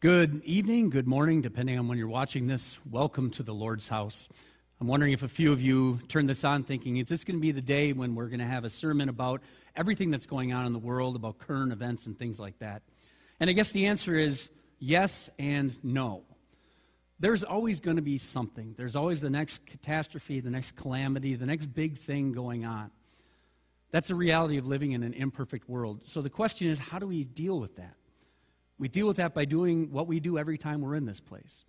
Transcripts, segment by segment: Good evening, good morning, depending on when you're watching this. Welcome to the Lord's house. I'm wondering if a few of you turned this on thinking, is this going to be the day when we're going to have a sermon about everything that's going on in the world, about current events and things like that? And I guess the answer is yes and no. There's always going to be something. There's always the next catastrophe, the next calamity, the next big thing going on. That's the reality of living in an imperfect world. So the question is, how do we deal with that? We deal with that by doing what we do every time we're in this place.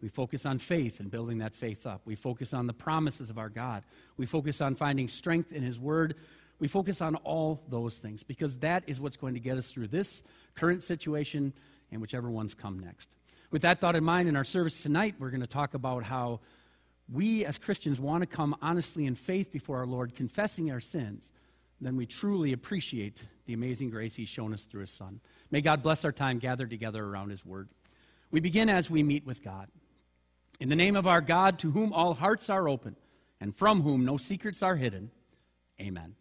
We focus on faith and building that faith up. We focus on the promises of our God. We focus on finding strength in His Word. We focus on all those things because that is what's going to get us through this current situation and whichever ones come next. With that thought in mind, in our service tonight, we're going to talk about how we as Christians want to come honestly in faith before our Lord, confessing our sins. Then we truly appreciate the amazing grace He's shown us through His Son. May God bless our time gathered together around His Word. We begin as we meet with God. In the name of our God, to whom all hearts are open, and from whom no secrets are hidden, amen.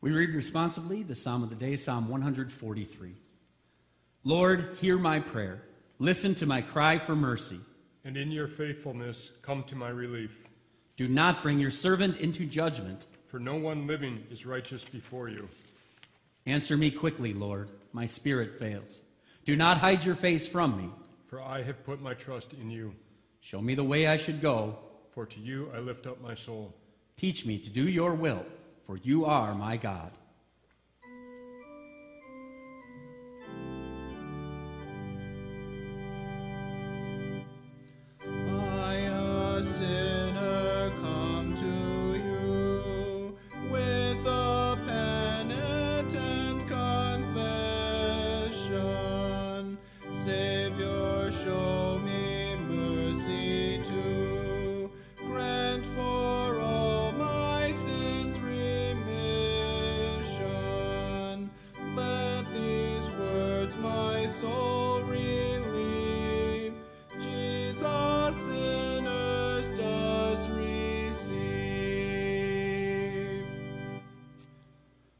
We read responsibly the Psalm of the day, Psalm 143. Lord, hear my prayer. Listen to my cry for mercy. And in your faithfulness, come to my relief. Do not bring your servant into judgment. For no one living is righteous before you. Answer me quickly, Lord. My spirit fails. Do not hide your face from me. For I have put my trust in you. Show me the way I should go. For to you I lift up my soul. Teach me to do your will. For you are my God.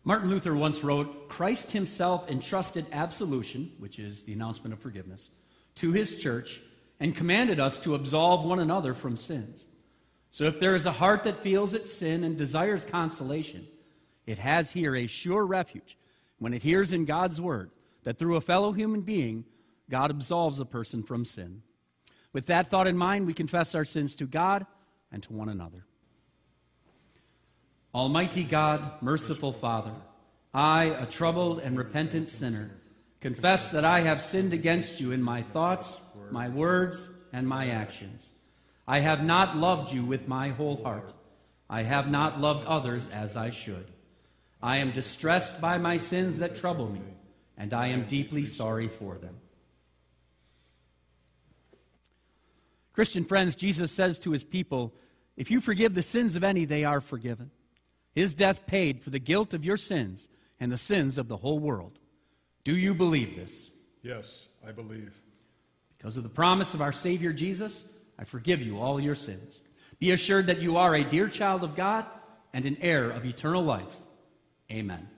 Martin Luther once wrote, Christ himself entrusted absolution, which is the announcement of forgiveness, to his church and commanded us to absolve one another from sins. So if there is a heart that feels its sin and desires consolation, it has here a sure refuge when it hears in God's word that through a fellow human being, God absolves a person from sin. With that thought in mind, we confess our sins to God and to one another. Almighty God, merciful Father, I, a troubled and repentant sinner, confess that I have sinned against you in my thoughts, my words, and my actions. I have not loved you with my whole heart. I have not loved others as I should. I am distressed by my sins that trouble me, and I am deeply sorry for them. Christian friends, Jesus says to his people, if you forgive the sins of any, they are forgiven. His death paid for the guilt of your sins and the sins of the whole world. Do you believe this? Yes, I believe. Because of the promise of our Savior Jesus, I I forgive you all your sins. Be assured that you are a dear child of God and an heir of eternal life. Amen.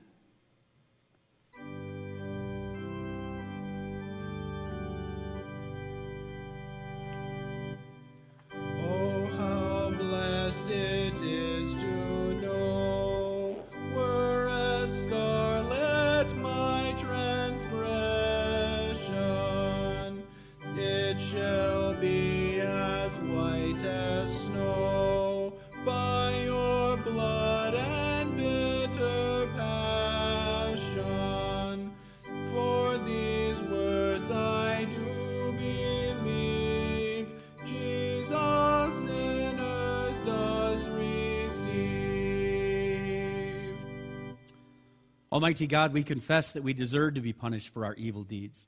Almighty God, we confess that we deserve to be punished for our evil deeds,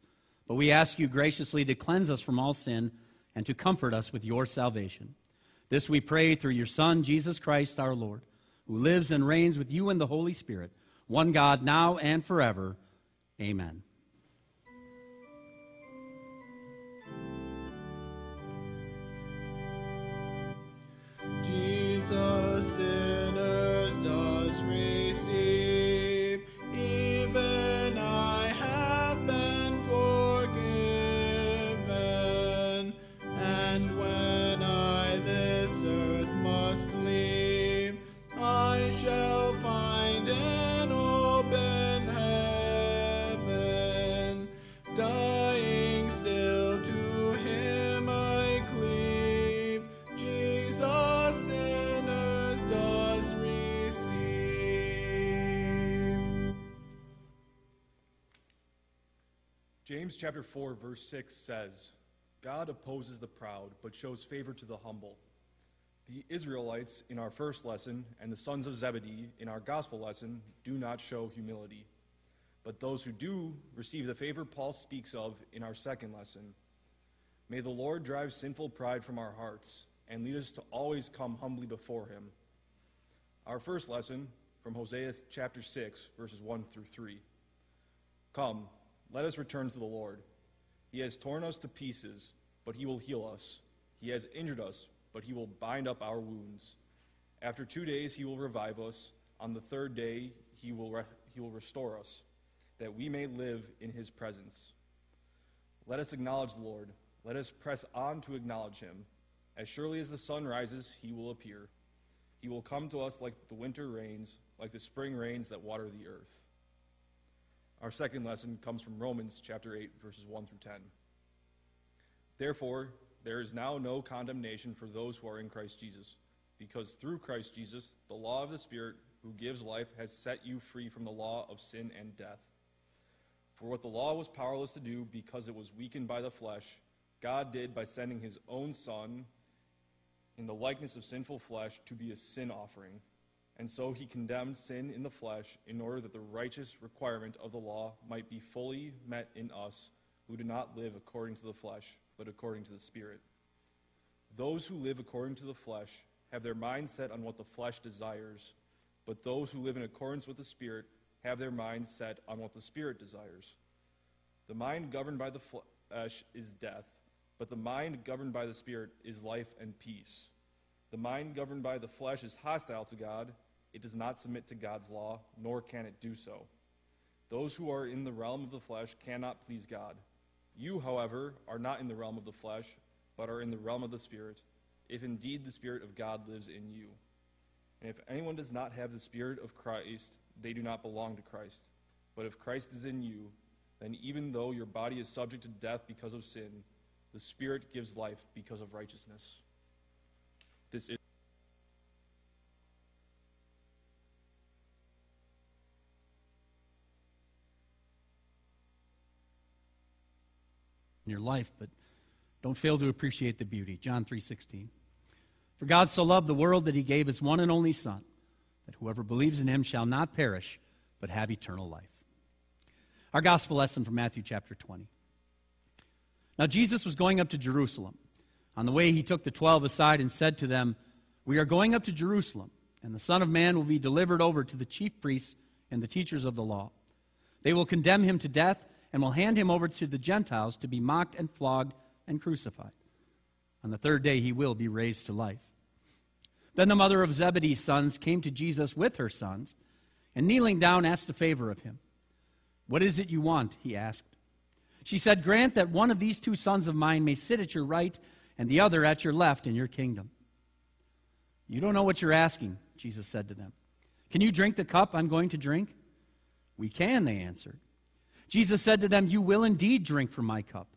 but we ask you graciously to cleanse us from all sin and to comfort us with your salvation. This we pray through your Son, Jesus Christ, our Lord, who lives and reigns with you in the Holy Spirit, one God, now and forever. Amen. Jesus, sinners, does receive. Even I have been forgiven, and when I this earth must leave, I shall find an open heaven. Dying still to him I cleave, Jesus sinners does receive. James chapter 4, verse 6 says, God opposes the proud, but shows favor to the humble. The Israelites in our first lesson and the sons of Zebedee in our gospel lesson do not show humility. But those who do receive the favor Paul speaks of in our second lesson. May the Lord drive sinful pride from our hearts and lead us to always come humbly before him. Our first lesson from Hosea chapter 6, verses 1 through 3. Come, let us return to the Lord. He has torn us to pieces, but he will heal us. He has injured us, but he will bind up our wounds. After 2 days he will revive us. On the third day he will restore us, that we may live in his presence. Let us acknowledge the Lord. Let us press on to acknowledge him. As surely as the sun rises, he will appear. He will come to us like the winter rains, like the spring rains that water the earth. Our second lesson comes from Romans chapter 8, verses 1 through 10. Therefore, there is now no condemnation for those who are in Christ Jesus, because through Christ Jesus, the law of the Spirit who gives life has set you free from the law of sin and death. For what the law was powerless to do because it was weakened by the flesh, God did by sending his own Son in the likeness of sinful flesh to be a sin offering. And so he condemned sin in the flesh in order that the righteous requirement of the law might be fully met in us who do not live according to the flesh, but according to the Spirit. Those who live according to the flesh have their mind set on what the flesh desires, but those who live in accordance with the Spirit have their mind set on what the Spirit desires. The mind governed by the flesh is death, but the mind governed by the Spirit is life and peace. The mind governed by the flesh is hostile to God. It does not submit to God's law, nor can it do so. Those who are in the realm of the flesh cannot please God. You, however, are not in the realm of the flesh, but are in the realm of the Spirit, if indeed the Spirit of God lives in you. And if anyone does not have the Spirit of Christ, they do not belong to Christ. But if Christ is in you, then even though your body is subject to death because of sin, the Spirit gives life because of righteousness. This is in your life, but don't fail to appreciate the beauty. John 3:16. For God so loved the world that he gave his one and only Son, that whoever believes in him shall not perish, but have eternal life. Our gospel lesson from Matthew chapter 20. Now Jesus was going up to Jerusalem. On the way he took the 12 aside and said to them, "We are going up to Jerusalem, and the Son of Man will be delivered over to the chief priests and the teachers of the law. They will condemn him to death and will hand him over to the Gentiles to be mocked and flogged and crucified. On the third day he will be raised to life. Then the mother of Zebedee's sons came to Jesus with her sons, and kneeling down asked a favor of him. What is it you want? He asked. She said, grant that one of these two sons of mine may sit at your right and the other at your left in your kingdom. You don't know what you're asking, Jesus said to them. Can you drink the cup I'm going to drink? We can, they answered. Jesus said to them, you will indeed drink from my cup,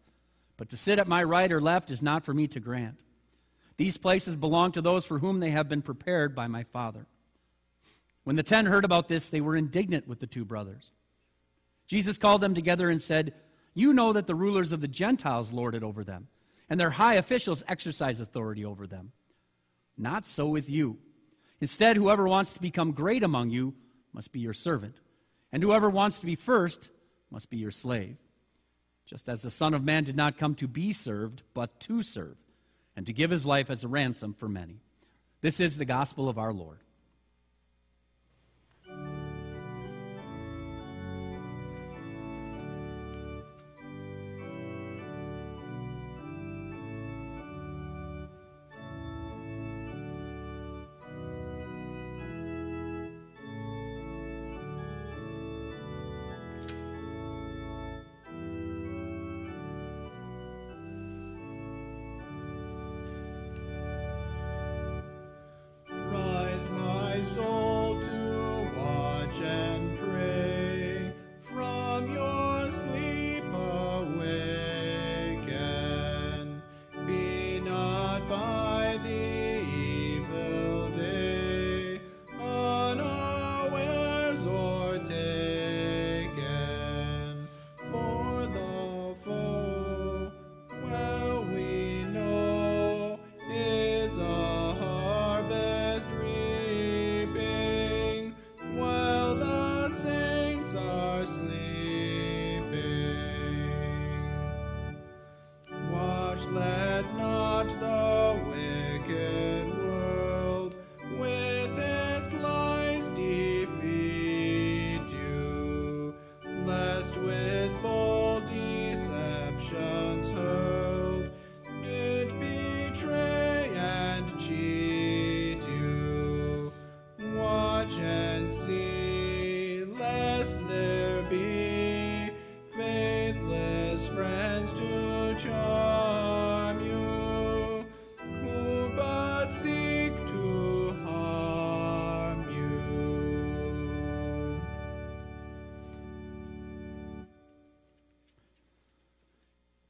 but to sit at my right or left is not for me to grant. These places belong to those for whom they have been prepared by my Father. When the 10 heard about this, they were indignant with the two brothers. Jesus called them together and said, you know that the rulers of the Gentiles lord it over them, and their high officials exercise authority over them. Not so with you. Instead, whoever wants to become great among you must be your servant, and whoever wants to be first must be your slave. Just as the Son of Man did not come to be served, but to serve, and to give his life as a ransom for many. This is the gospel of our Lord.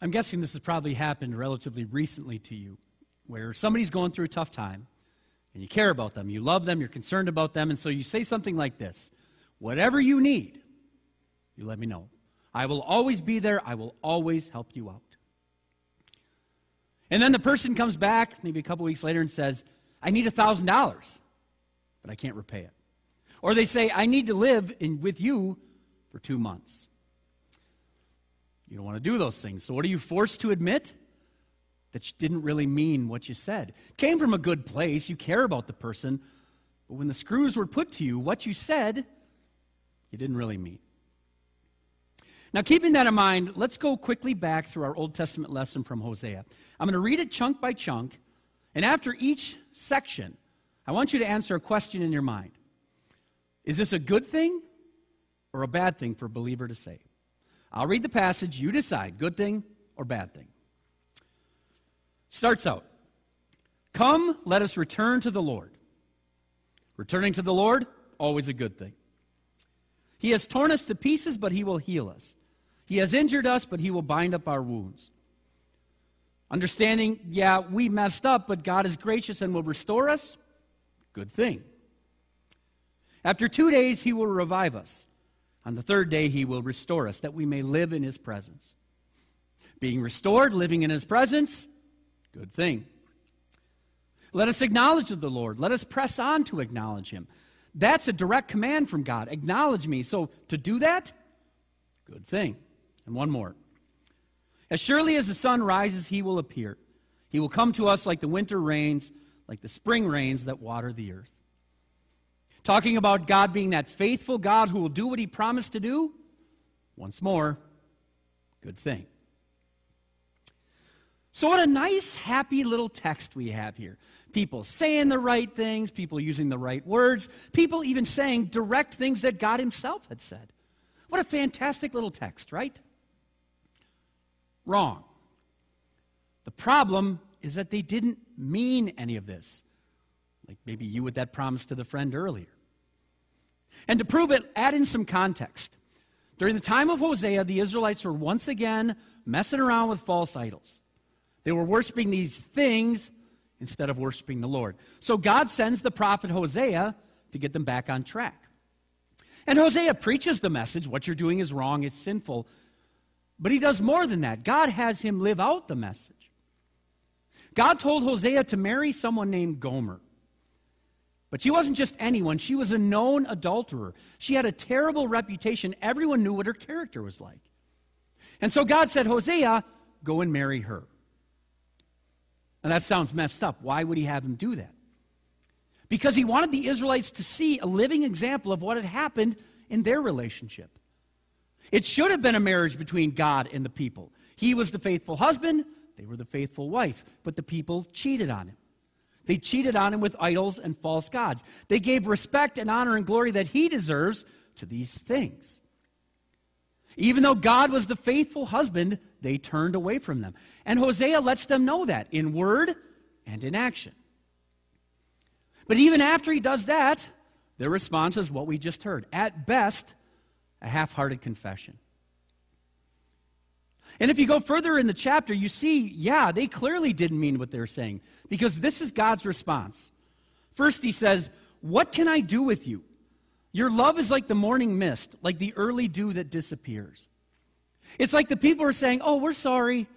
I'm guessing this has probably happened relatively recently to you, where somebody's going through a tough time, and you care about them, you love them, you're concerned about them, and so you say something like this, whatever you need, you let me know. I will always be there, I will always help you out. And then the person comes back, maybe a couple weeks later, and says, I need $1,000, but I can't repay it. Or they say, I need to live with you for 2 months. You don't want to do those things. So what are you forced to admit? That you didn't really mean what you said. It came from a good place. You care about the person. But when the screws were put to you, what you said, you didn't really mean. Now, keeping that in mind, let's go quickly back through our Old Testament lesson from Hosea. I'm going to read it chunk by chunk. And after each section, I want you to answer a question in your mind. Is this a good thing or a bad thing for a believer to say? I'll read the passage. You decide, good thing or bad thing. Starts out, come, let us return to the Lord. Returning to the Lord, always a good thing. He has torn us to pieces, but he will heal us. He has injured us, but he will bind up our wounds. Understanding, yeah, we messed up, but God is gracious and will restore us. Good thing. After 2 days, he will revive us. On the third day, he will restore us, that we may live in his presence. Being restored, living in his presence, good thing. Let us acknowledge the Lord. Let us press on to acknowledge him. That's a direct command from God. Acknowledge me. So to do that, good thing. And one more. As surely as the sun rises, he will appear. He will come to us like the winter rains, like the spring rains that water the earth. Talking about God being that faithful God who will do what he promised to do, once more, good thing. So what a nice, happy little text we have here. People saying the right things, people using the right words, people even saying direct things that God himself had said. What a fantastic little text, right? Wrong. The problem is that they didn't mean any of this. Like maybe you with that promise to the friend earlier. And to prove it, add in some context. During the time of Hosea, the Israelites were once again messing around with false idols. They were worshiping these things instead of worshiping the Lord. So God sends the prophet Hosea to get them back on track. And Hosea preaches the message, what you're doing is wrong, it's sinful. But he does more than that. God has him live out the message. God told Hosea to marry someone named Gomer. But she wasn't just anyone. She was a known adulterer. She had a terrible reputation. Everyone knew what her character was like. And so God said, Hosea, go and marry her. And that sounds messed up. Why would he have him do that? Because he wanted the Israelites to see a living example of what had happened in their relationship. It should have been a marriage between God and the people. He was the faithful husband. They were the faithful wife. But the people cheated on him. They cheated on him with idols and false gods. They gave respect and honor and glory that he deserves to these things. Even though God was the faithful husband, they turned away from them. And Hosea lets them know that in word and in action. But even after he does that, their response is what we just heard. At best, a half-hearted confession. And if you go further in the chapter, you see, yeah, they clearly didn't mean what they were saying, because this is God's response. First, he says, what can I do with you? Your love is like the morning mist, like the early dew that disappears. It's like the people are saying, oh, we're sorry.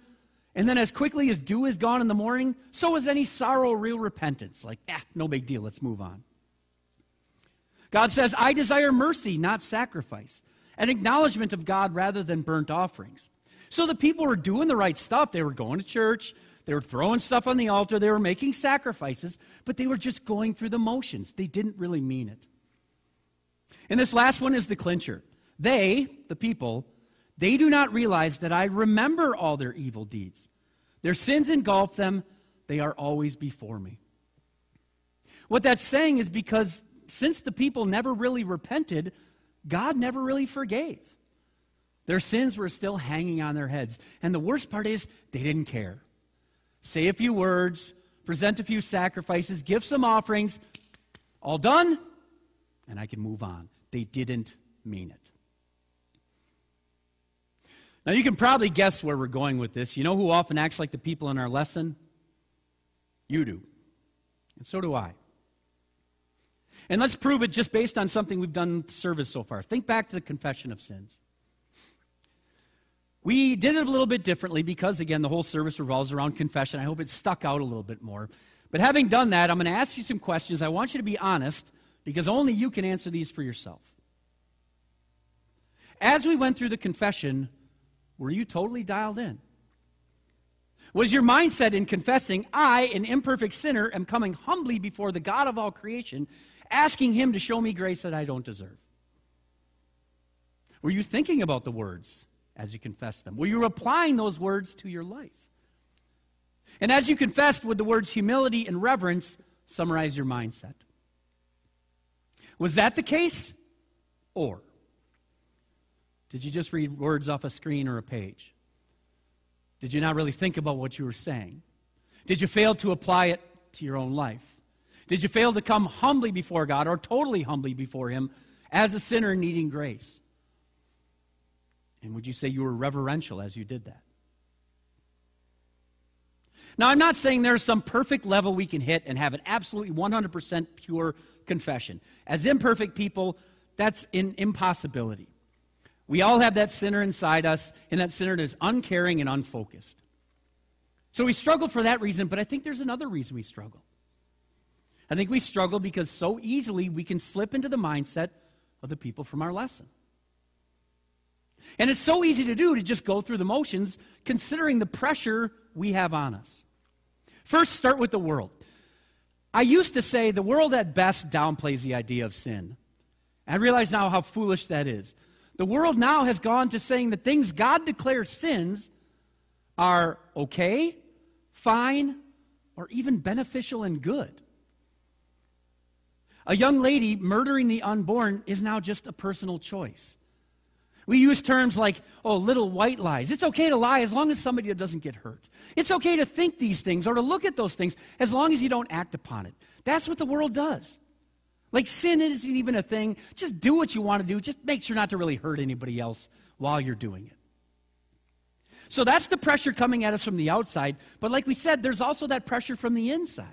And then as quickly as dew is gone in the morning, so is any sorrow, real repentance. Like, no big deal, let's move on. God says, I desire mercy, not sacrifice, an acknowledgement of God rather than burnt offerings. So the people were doing the right stuff. They were going to church. They were throwing stuff on the altar. They were making sacrifices, but they were just going through the motions. They didn't really mean it. And this last one is the clincher. They, the people, they do not realize that I remember all their evil deeds. Their sins engulf them. They are always before me. What that's saying is because since the people never really repented, God never really forgave. Their sins were still hanging on their heads. And the worst part is they didn't care. Say a few words, present a few sacrifices, give some offerings. All done, and I can move on. They didn't mean it. Now, you can probably guess where we're going with this. You know who often acts like the people in our lesson? You do. And so do I. And let's prove it just based on something we've done in service so far. Think back to the confession of sins. We did it a little bit differently because, again, the whole service revolves around confession. I hope it stuck out a little bit more. But having done that, I'm going to ask you some questions. I want you to be honest because only you can answer these for yourself. As we went through the confession, were you totally dialed in? Was your mindset in confessing, I, an imperfect sinner, am coming humbly before the God of all creation, asking him to show me grace that I don't deserve? Were you thinking about the words as you confess them? Were you applying those words to your life? And as you confessed, would the words humility and reverence summarize your mindset? Was that the case? Or did you just read words off a screen or a page? Did you not really think about what you were saying? Did you fail to apply it to your own life? Did you fail to come humbly before God or totally humbly before him as a sinner needing grace? And would you say you were reverential as you did that? Now, I'm not saying there's some perfect level we can hit and have an absolutely 100% pure confession. As imperfect people, that's an impossibility. We all have that sinner inside us, and that sinner is uncaring and unfocused. So we struggle for that reason, but I think there's another reason we struggle. I think we struggle because so easily we can slip into the mindset of the people from our lesson. And it's so easy to do to just go through the motions considering the pressure we have on us. First, start with the world. I used to say the world at best downplays the idea of sin. I realize now how foolish that is. The world now has gone to saying that things God declares sins are okay, fine, or even beneficial and good. A young lady murdering the unborn is now just a personal choice. We use terms like, oh, little white lies. It's okay to lie as long as somebody doesn't get hurt. It's okay to think these things or to look at those things as long as you don't act upon it. That's what the world does. Like, sin isn't even a thing. Just do what you want to do. Just make sure not to really hurt anybody else while you're doing it. So that's the pressure coming at us from the outside. But like we said, there's also that pressure from the inside.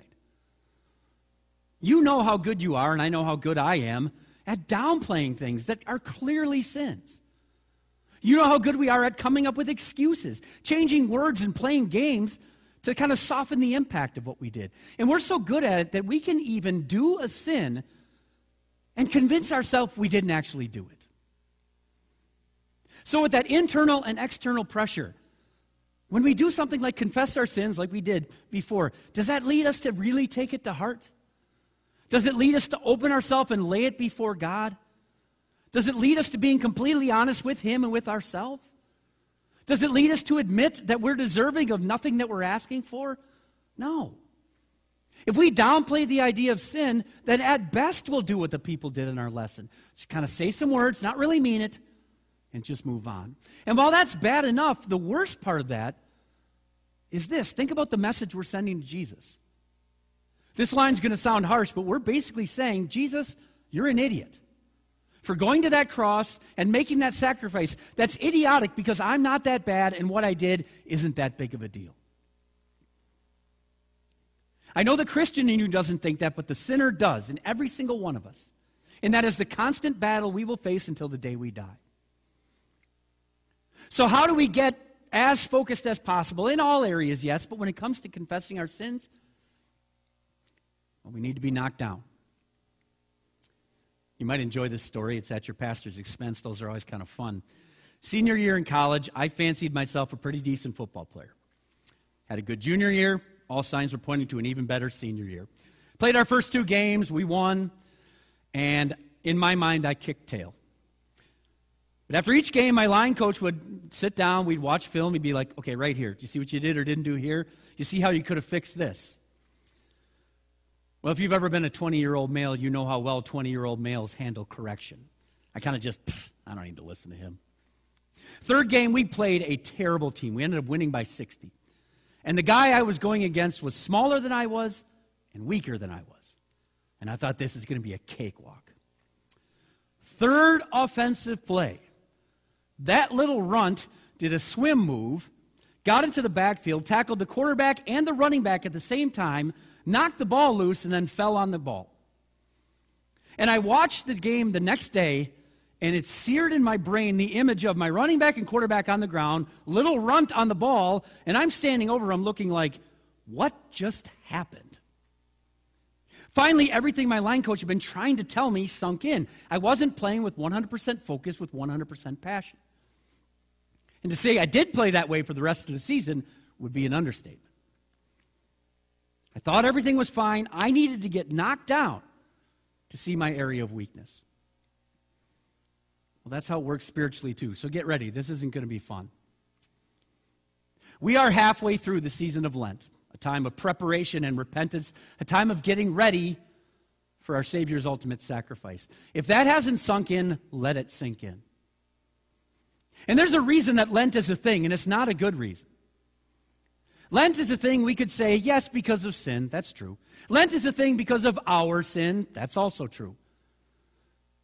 You know how good you are, and I know how good I am, at downplaying things that are clearly sins. You know how good we are at coming up with excuses, changing words and playing games to kind of soften the impact of what we did. And we're so good at it that we can even do a sin and convince ourselves we didn't actually do it. So with that internal and external pressure, when we do something like confess our sins like we did before, does that lead us to really take it to heart? Does it lead us to open ourselves and lay it before God? Does it lead us to being completely honest with Him and with ourselves? Does it lead us to admit that we're deserving of nothing that we're asking for? No. If we downplay the idea of sin, then at best we'll do what the people did in our lesson. Just kind of say some words, not really mean it, and just move on. And while that's bad enough, the worst part of that is this. Think about the message we're sending to Jesus. This line's going to sound harsh, but we're basically saying, Jesus, you're an idiot for going to that cross and making that sacrifice. That's idiotic because I'm not that bad, and what I did isn't that big of a deal. I know the Christian in you doesn't think that, but the sinner does, in every single one of us. And that is the constant battle we will face until the day we die. So how do we get as focused as possible? In all areas, yes, but when it comes to confessing our sins, well, we need to be knocked down. You might enjoy this story. It's at your pastor's expense. Those are always kind of fun. Senior year in college, I fancied myself a pretty decent football player. Had a good junior year. All signs were pointing to an even better senior year. Played our first two games. We won. And in my mind, I kicked tail. But after each game, my line coach would sit down. We'd watch film. He'd be like, okay, right here. Do you see what you did or didn't do here? You see how you could have fixed this? Well, if you've ever been a 20-year-old male, you know how well 20-year-old males handle correction. I kind of just, I don't need to listen to him. Third game, we played a terrible team. We ended up winning by 60. And the guy I was going against was smaller than I was and weaker than I was. And I thought, this is going to be a cakewalk. Third offensive play. That little runt did a swim move, got into the backfield, tackled the quarterback and the running back at the same time, knocked the ball loose, and then fell on the ball. And I watched the game the next day, and it seared in my brain the image of my running back and quarterback on the ground, little runt on the ball, and I'm standing over him looking like, what just happened? Finally, everything my line coach had been trying to tell me sunk in. I wasn't playing with 100% focus, with 100% passion. And to say I did play that way for the rest of the season would be an understatement. I thought everything was fine. I needed to get knocked down to see my area of weakness. Well, that's how it works spiritually too. So get ready. This isn't going to be fun. We are halfway through the season of Lent, a time of preparation and repentance, a time of getting ready for our Savior's ultimate sacrifice. If that hasn't sunk in, let it sink in. And there's a reason that Lent is a thing, and it's not a good reason. Lent is a thing we could say, yes, because of sin. That's true. Lent is a thing because of our sin. That's also true.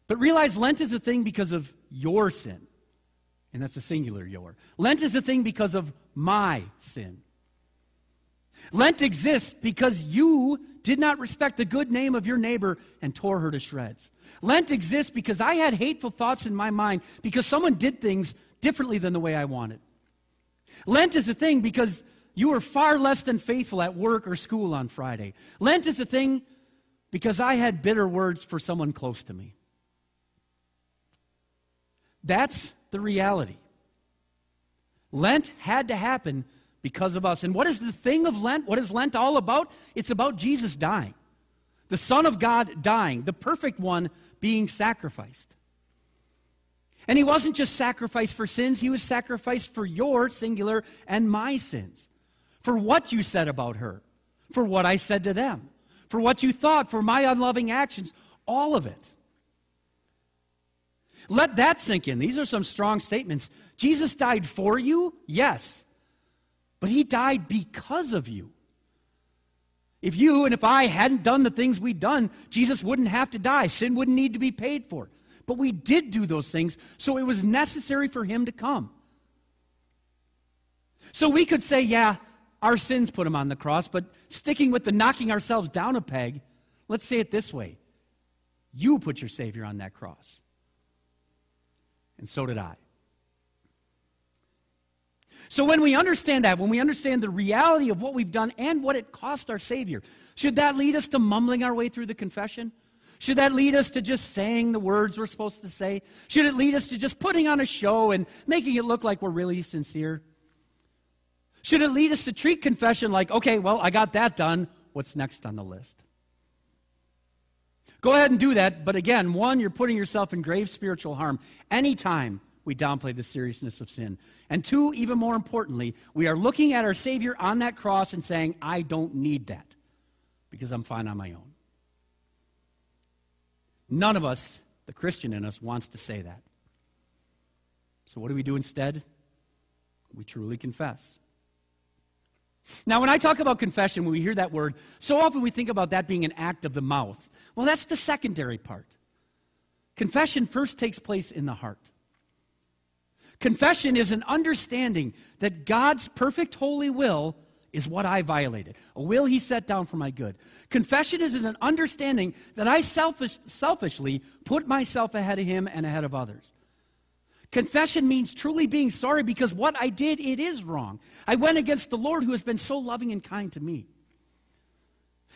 But realize Lent is a thing because of your sin. And that's a singular your. Lent is a thing because of my sin. Lent exists because you did not respect the good name of your neighbor and tore her to shreds. Lent exists because I had hateful thoughts in my mind because someone did things differently than the way I wanted. Lent is a thing because you were far less than faithful at work or school on Friday. Lent is a thing because I had bitter words for someone close to me. That's the reality. Lent had to happen because of us. And what is the thing of Lent? What is Lent all about? It's about Jesus dying. The Son of God dying. The perfect one being sacrificed. And He wasn't just sacrificed for sins. He was sacrificed for your singular and my sins. for what you said about her, for what I said to them, for what you thought, for my unloving actions, all of it. Let that sink in. These are some strong statements. Jesus died for you, yes, but he died because of you. If you and if I hadn't done the things we'd done, Jesus wouldn't have to die. Sin wouldn't need to be paid for. But we did do those things, so it was necessary for him to come. So we could say, yeah, our sins put him on the cross, but sticking with the knocking ourselves down a peg, let's say it this way. You put your Savior on that cross. And so did I. So when we understand that, when we understand the reality of what we've done and what it cost our Savior, should that lead us to mumbling our way through the confession? Should that lead us to just saying the words we're supposed to say? Should it lead us to just putting on a show and making it look like we're really sincere? Should it lead us to treat confession like, okay, well, I got that done. What's next on the list? Go ahead and do that, but again, one, you're putting yourself in grave spiritual harm anytime we downplay the seriousness of sin. And two, even more importantly, we are looking at our Savior on that cross and saying, I don't need that because I'm fine on my own. None of us, the Christian in us, wants to say that. So what do we do instead? We truly confess. Now, when I talk about confession, when we hear that word, so often we think about that being an act of the mouth. Well, that's the secondary part. Confession first takes place in the heart. Confession is an understanding that God's perfect holy will is what I violated, a will he set down for my good. Confession is an understanding that I selfishly put myself ahead of him and ahead of others. Confession means truly being sorry because what I did, it is wrong. I went against the Lord who has been so loving and kind to me.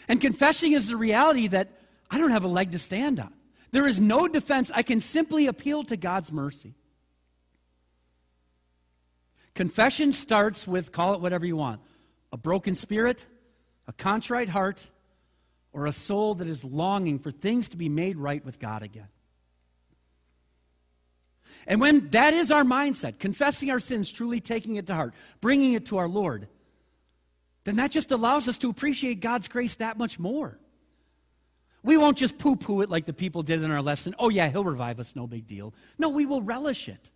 And confessing is the reality that I don't have a leg to stand on. There is no defense. I can simply appeal to God's mercy. Confession starts with, call it whatever you want, a broken spirit, a contrite heart, or a soul that is longing for things to be made right with God again. And when that is our mindset, confessing our sins, truly taking it to heart, bringing it to our Lord, then that just allows us to appreciate God's grace that much more. We won't just poo-poo it like the people did in our lesson. Oh yeah, he'll revive us, no big deal. No, we will relish it.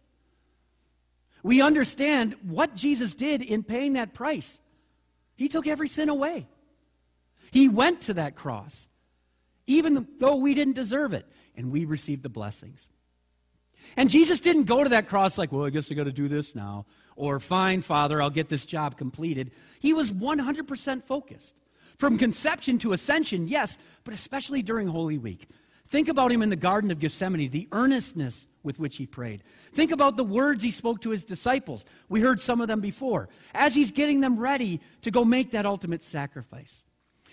We understand what Jesus did in paying that price. He took every sin away. He went to that cross, even though we didn't deserve it, and we received the blessings. And Jesus didn't go to that cross like, well, I guess I got to do this now, or fine, Father, I'll get this job completed. He was 100% focused. From conception to ascension, yes, but especially during Holy Week. Think about him in the Garden of Gethsemane, the earnestness with which he prayed. Think about the words he spoke to his disciples. We heard some of them before, as he's getting them ready to go make that ultimate sacrifice.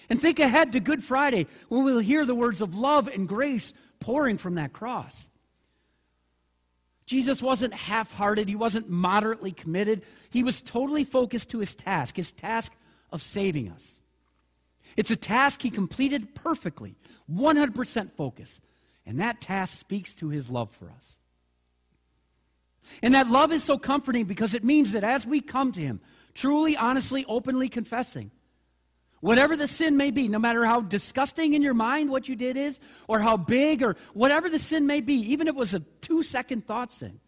And think ahead to Good Friday, when we'll hear the words of love and grace pouring from that cross. Jesus wasn't half-hearted. He wasn't moderately committed. He was totally focused to his task of saving us. It's a task he completed perfectly, 100% focus. And that task speaks to his love for us. And that love is so comforting because it means that as we come to him, truly, honestly, openly confessing, whatever the sin may be, no matter how disgusting in your mind what you did is, or how big, or whatever the sin may be, even if it was a 2-second thought sin,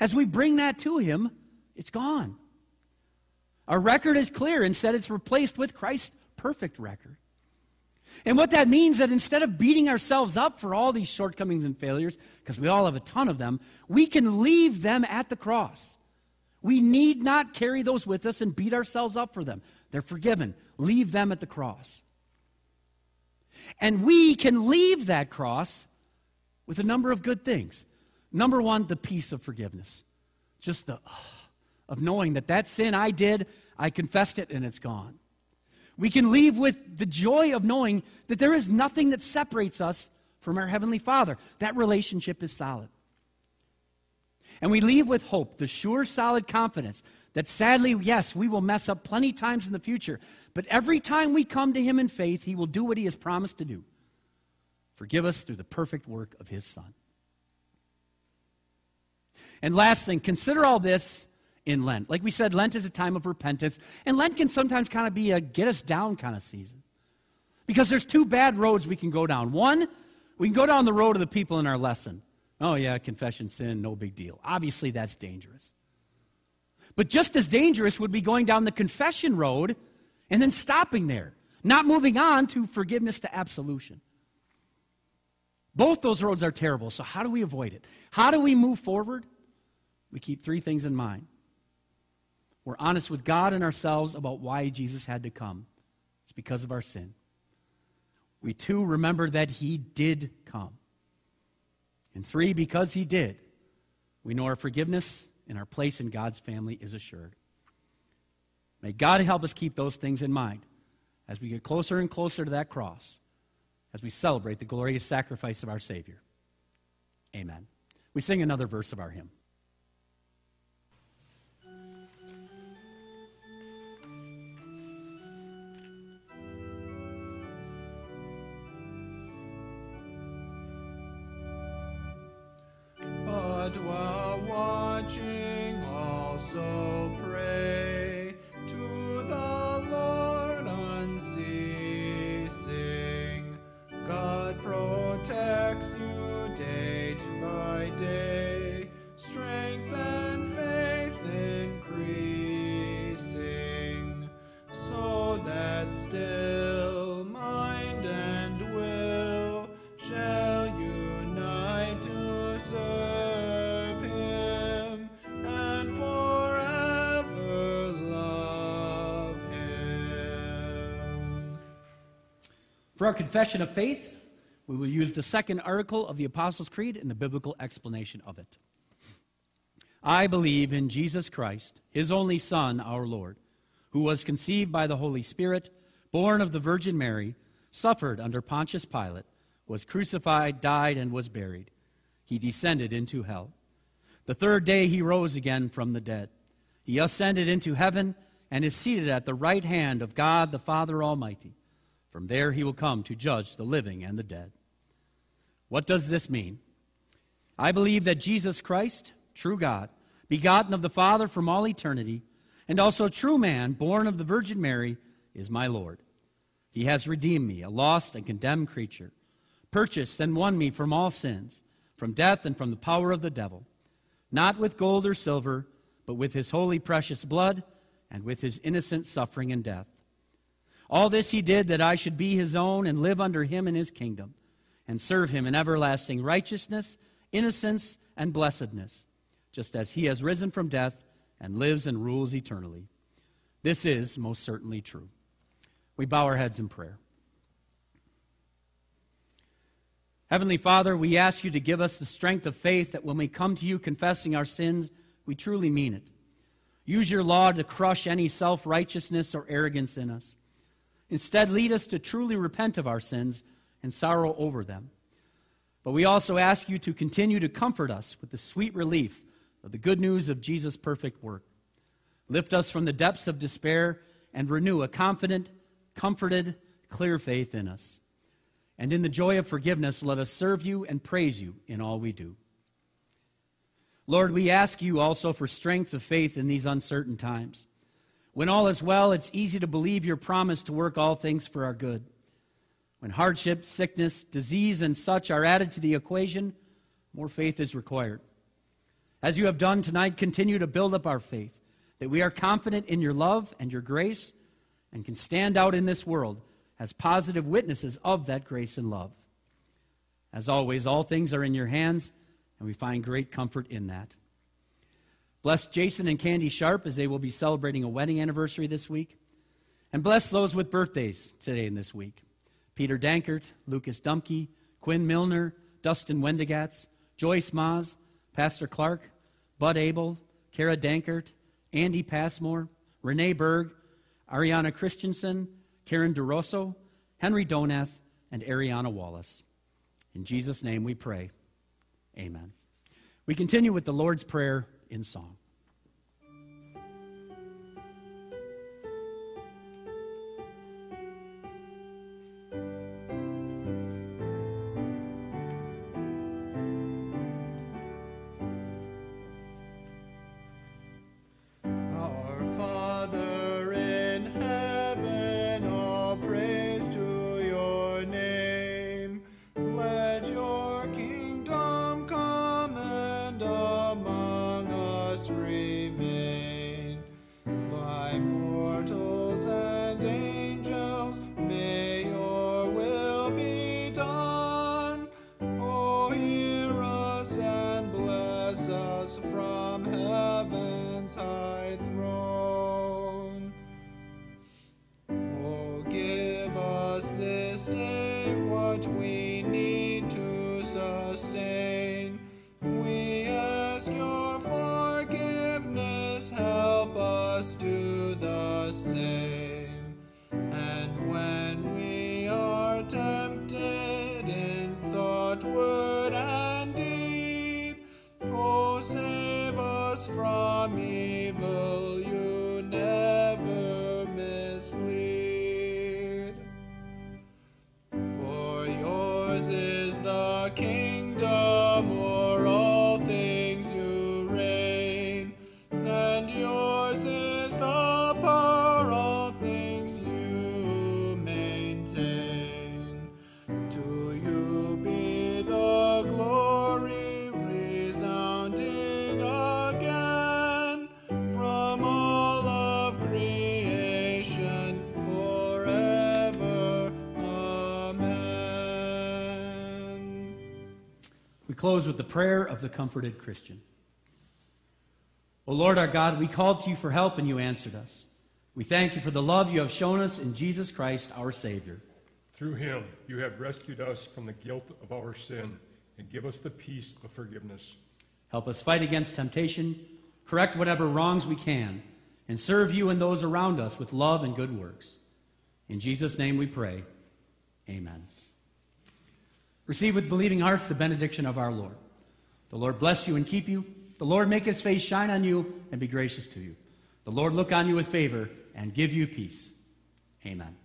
as we bring that to him, it's gone. Our record is clear. Instead, it's replaced with Christ's perfect record. And what that means is that instead of beating ourselves up for all these shortcomings and failures, because we all have a ton of them, we can leave them at the cross. We need not carry those with us and beat ourselves up for them. They're forgiven. Leave them at the cross. And we can leave that cross with a number of good things. Number one, the peace of forgiveness. Just the of knowing that that sin I did, I confessed it and it's gone. We can leave with the joy of knowing that there is nothing that separates us from our Heavenly Father. That relationship is solid. And we leave with hope, the sure, solid confidence that sadly, yes, we will mess up plenty of times in the future, but every time we come to him in faith, he will do what he has promised to do. Forgive us through the perfect work of his Son. And last thing, consider all this in Lent. Like we said, Lent is a time of repentance, and Lent can sometimes kind of be a get us down kind of season, because there's two bad roads we can go down. One, we can go down the road of the people in our lesson. Oh yeah, confession, sin, no big deal. Obviously that's dangerous. But just as dangerous would be going down the confession road and then stopping there, not moving on to forgiveness to absolution. Both those roads are terrible, so how do we avoid it? How do we move forward? We keep three things in mind. We're honest with God and ourselves about why Jesus had to come. It's because of our sin. We, too, remember that he did come. And three, because he did, we know our forgiveness and our place in God's family is assured. May God help us keep those things in mind as we get closer and closer to that cross, as we celebrate the glorious sacrifice of our Savior. Amen. We sing another verse of our hymn. But while watching, also pray to the Lord unceasing. God protects you day by day, strength and faith increasing, so that still mind and will shall unite to serve. For our confession of faith, we will use the second article of the Apostles' Creed and the biblical explanation of it. I believe in Jesus Christ, his only Son, our Lord, who was conceived by the Holy Spirit, born of the Virgin Mary, suffered under Pontius Pilate, was crucified, died, and was buried. He descended into hell. The third day he rose again from the dead. He ascended into heaven and is seated at the right hand of God the Father Almighty. From there he will come to judge the living and the dead. What does this mean? I believe that Jesus Christ, true God, begotten of the Father from all eternity, and also true man, born of the Virgin Mary, is my Lord. He has redeemed me, a lost and condemned creature, purchased and won me from all sins, from death and from the power of the devil, not with gold or silver, but with his holy precious blood and with his innocent suffering and death. All this he did that I should be his own and live under him in his kingdom, and serve him in everlasting righteousness, innocence, and blessedness, just as he has risen from death and lives and rules eternally. This is most certainly true. We bow our heads in prayer. Heavenly Father, we ask you to give us the strength of faith that when we come to you confessing our sins, we truly mean it. Use your law to crush any self-righteousness or arrogance in us. Instead, lead us to truly repent of our sins and sorrow over them. But we also ask you to continue to comfort us with the sweet relief of the good news of Jesus' perfect work. Lift us from the depths of despair and renew a confident, comforted, clear faith in us. And in the joy of forgiveness, let us serve you and praise you in all we do. Lord, we ask you also for strength of faith in these uncertain times. When all is well, it's easy to believe your promise to work all things for our good. When hardship, sickness, disease, and such are added to the equation, more faith is required. As you have done tonight, continue to build up our faith, that we are confident in your love and your grace, and can stand out in this world as positive witnesses of that grace and love. As always, all things are in your hands, and we find great comfort in that. Bless Jason and Candy Sharp as they will be celebrating a wedding anniversary this week. And bless those with birthdays today and this week. Peter Dankert, Lucas Dumke, Quinn Milner, Dustin Wendigatz, Joyce Maas, Pastor Clark, Bud Abel, Kara Dankert, Andy Passmore, Renee Berg, Ariana Christensen, Karen DeRosso, Henry Donath, and Ariana Wallace. In Jesus' name we pray. Amen. We continue with the Lord's Prayer in song. angels, may your will be done. Oh, hear us and bless us from heaven's high throne. Oh, give us this day what we need to sustain. We ask your forgiveness, help us do the same. And when we are tempted in thought, word, and deed, oh, save us from evil, you never mislead. For yours is the kingdom, o'er all things you reign, and yours is the power, all things you maintain. To you be the glory, resounding again, from all of creation forever. Amen. We close with the prayer of the comforted Christian. O Lord our God, we called to you for help and you answered us. We thank you for the love you have shown us in Jesus Christ, our Savior. Through him, you have rescued us from the guilt of our sin and give us the peace of forgiveness. Help us fight against temptation, correct whatever wrongs we can, and serve you and those around us with love and good works. In Jesus' name we pray. Amen. Receive with believing hearts the benediction of our Lord. The Lord bless you and keep you. The Lord make his face shine on you and be gracious to you. The Lord look on you with favor and give you peace. Amen.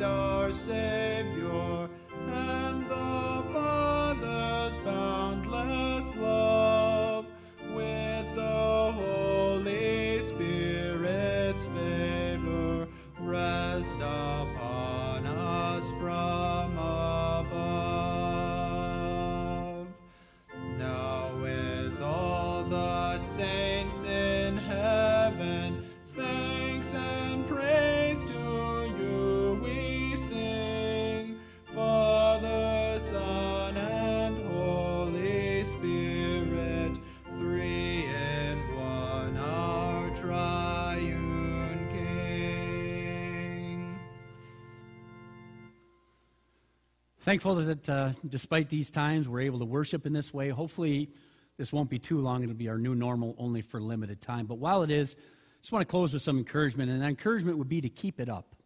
Our Savior and the Father's boundless love, with the Holy Spirit's favor, rest upon us from above. Now with all the saints in heaven, thanks and praise to Thankful that despite these times, we're able to worship in this way. Hopefully, this won't be too long. It'll be our new normal, only for limited time. But while it is, I just want to close with some encouragement. And that encouragement would be to keep it up.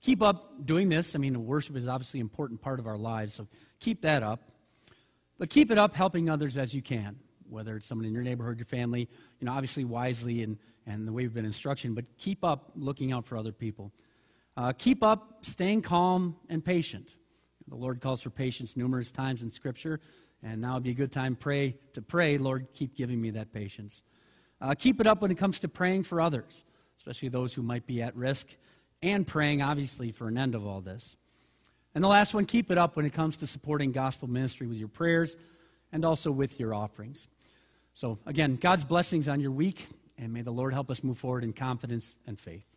Keep up doing this. I mean, worship is obviously an important part of our lives, so keep that up. But keep it up helping others as you can, whether it's someone in your neighborhood, your family, you know, obviously wisely and the way we've been instructed, but keep up looking out for other people. Keep up staying calm and patient. The Lord calls for patience numerous times in Scripture, and now would be a good time to pray, Lord, keep giving me that patience. Keep it up when it comes to praying for others, especially those who might be at risk, and praying, obviously, for an end of all this. And the last one, keep it up when it comes to supporting gospel ministry with your prayers and also with your offerings. So, again, God's blessings on your week, and may the Lord help us move forward in confidence and faith.